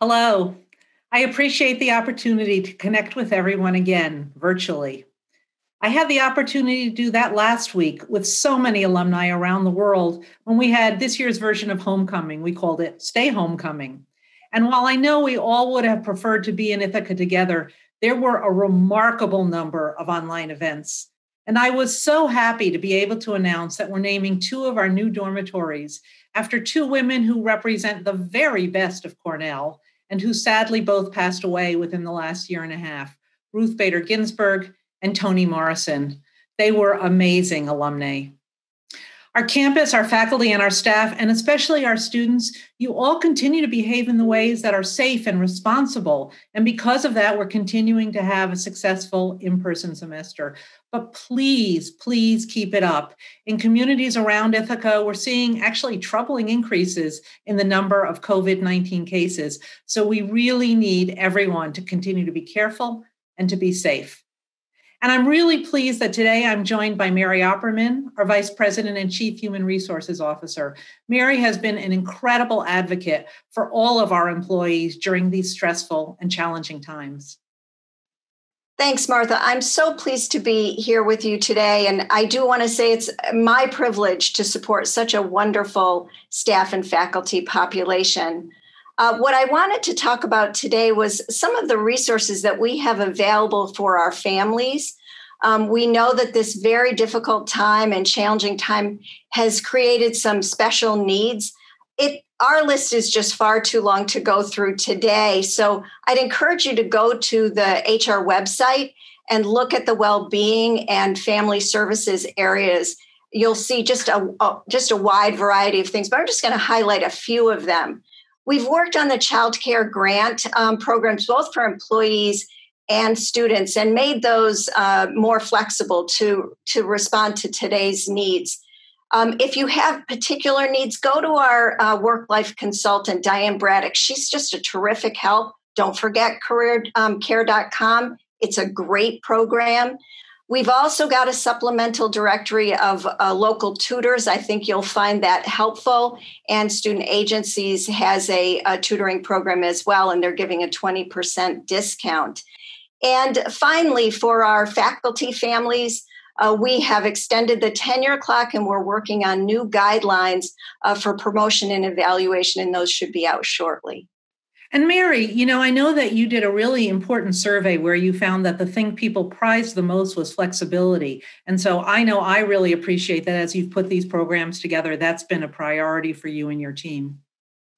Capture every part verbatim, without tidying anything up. Hello. I appreciate the opportunity to connect with everyone again virtually. I had the opportunity to do that last week with so many alumni around the world when we had this year's version of homecoming. We called it Stay Homecoming. And while I know we all would have preferred to be in Ithaca together, there were a remarkable number of online events. And I was so happy to be able to announce that we're naming two of our new dormitories after two women who represent the very best of Cornell and who sadly both passed away within the last year and a half, Ruth Bader Ginsburg and Toni Morrison. They were amazing alumnae. Our campus, our faculty, and our staff, and especially our students, you all continue to behave in the ways that are safe and responsible. And because of that, we're continuing to have a successful in-person semester. But please, please keep it up. In communities around Ithaca, we're seeing actually troubling increases in the number of COVID nineteen cases. So we really need everyone to continue to be careful and to be safe. And I'm really pleased that today I'm joined by Mary Opperman, our Vice President and Chief Human Resources Officer. Mary has been an incredible advocate for all of our employees during these stressful and challenging times. Thanks, Martha. I'm so pleased to be here with you today. And I do want to say it's my privilege to support such a wonderful staff and faculty population. Uh, what I wanted to talk about today was some of the resources that we have available for our families. Um, we know that this very difficult time and challenging time has created some special needs. It, our list is just far too long to go through today. So I'd encourage you to go to the H R website and look at the well-being and family services areas. You'll see just a, a, just a wide variety of things, but I'm just going to highlight a few of them. We've worked on the child care grant um, programs, both for employees and students, and made those uh, more flexible to, to respond to today's needs. Um, if you have particular needs, go to our uh, work-life consultant, Diane Braddock. She's just a terrific help. Don't forget career care dot com. It's a great program. We've also got a supplemental directory of uh, local tutors. I think you'll find that helpful. And Student Agencies has a, a tutoring program as well, and they're giving a twenty percent discount. And finally, for our faculty families, uh, we have extended the tenure clock, and we're working on new guidelines uh, for promotion and evaluation, and those should be out shortly. And Mary, you know, I know that you did a really important survey where you found that the thing people prized the most was flexibility. And so I know I really appreciate that as you've put these programs together, that's been a priority for you and your team.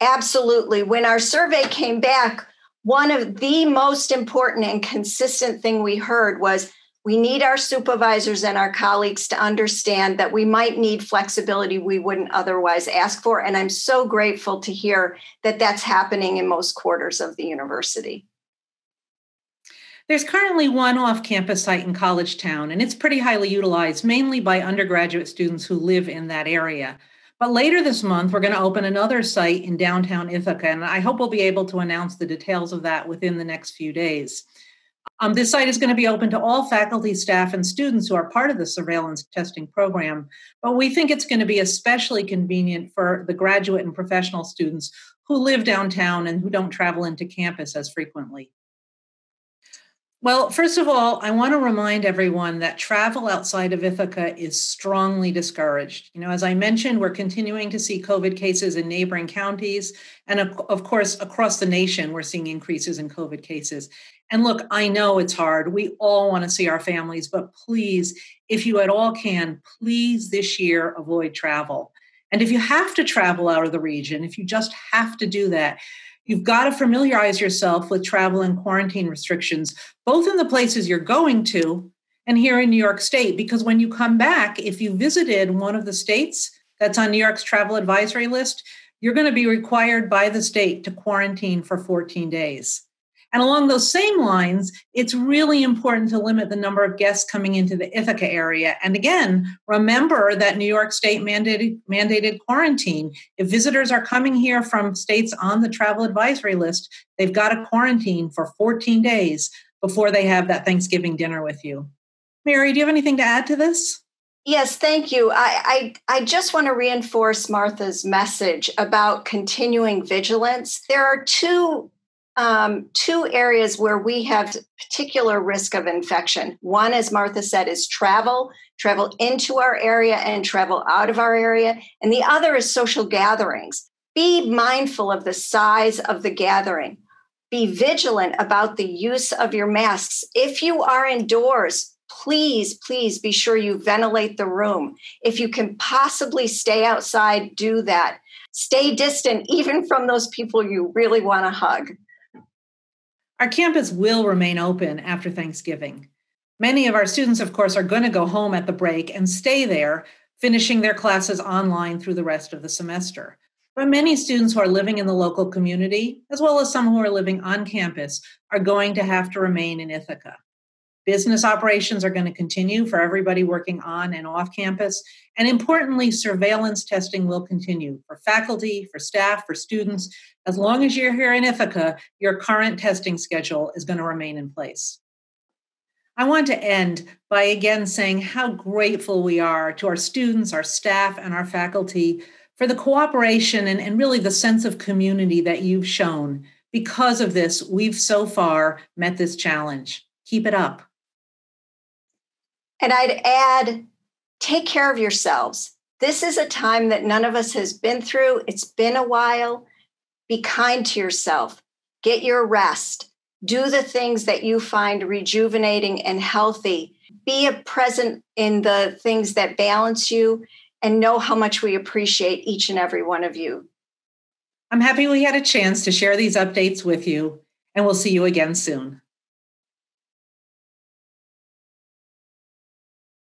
Absolutely. When our survey came back, one of the most important and consistent thing we heard was we need our supervisors and our colleagues to understand that we might need flexibility we wouldn't otherwise ask for. And I'm so grateful to hear that that's happening in most quarters of the university. There's currently one off-campus site in Collegetown, and it's pretty highly utilized, mainly by undergraduate students who live in that area. But later this month, we're going to open another site in downtown Ithaca, and I hope we'll be able to announce the details of that within the next few days. Um, this site is going to be open to all faculty, staff, and students who are part of the surveillance testing program, but we think it's going to be especially convenient for the graduate and professional students who live downtown and who don't travel into campus as frequently. Well, first of all, I want to remind everyone that travel outside of Ithaca is strongly discouraged. You know, as I mentioned, we're continuing to see COVID cases in neighboring counties. And of, of course, across the nation, we're seeing increases in COVID cases. And look, I know it's hard. We all want to see our families, but please, if you at all can, please this year avoid travel. And if you have to travel out of the region, if you just have to do that, you've got to familiarize yourself with travel and quarantine restrictions, both in the places you're going to and here in New York State, because when you come back, if you visited one of the states that's on New York's travel advisory list, you're going to be required by the state to quarantine for fourteen days. And along those same lines, it's really important to limit the number of guests coming into the Ithaca area. And again, remember that New York State mandated, mandated quarantine. If visitors are coming here from states on the travel advisory list, they've got to quarantine for fourteen days before they have that Thanksgiving dinner with you. Mary, do you have anything to add to this? Yes, thank you. I, I, I just want to reinforce Martha's message about continuing vigilance. There are two um, two areas where we have particular risk of infection. One, as Martha said, is travel, travel into our area and travel out of our area. And the other is social gatherings. Be mindful of the size of the gathering. Be vigilant about the use of your masks. If you are indoors, please, please be sure you ventilate the room. If you can possibly stay outside, do that. Stay distant, even from those people you really want to hug. Our campus will remain open after Thanksgiving. Many of our students, of course, are going to go home at the break and stay there, finishing their classes online through the rest of the semester. But many students who are living in the local community, as well as some who are living on campus, are going to have to remain in Ithaca. Business operations are going to continue for everybody working on and off campus. And importantly, surveillance testing will continue for faculty, for staff, for students. As long as you're here in Ithaca, your current testing schedule is going to remain in place. I want to end by again saying how grateful we are to our students, our staff, and our faculty for the cooperation and, and really the sense of community that you've shown. Because of this, we've so far met this challenge. Keep it up. And I'd add, take care of yourselves. This is a time that none of us has been through. It's been a while. Be kind to yourself. Get your rest. Do the things that you find rejuvenating and healthy. Be present in the things that balance you, and know how much we appreciate each and every one of you. I'm happy we had a chance to share these updates with you, and we'll see you again soon.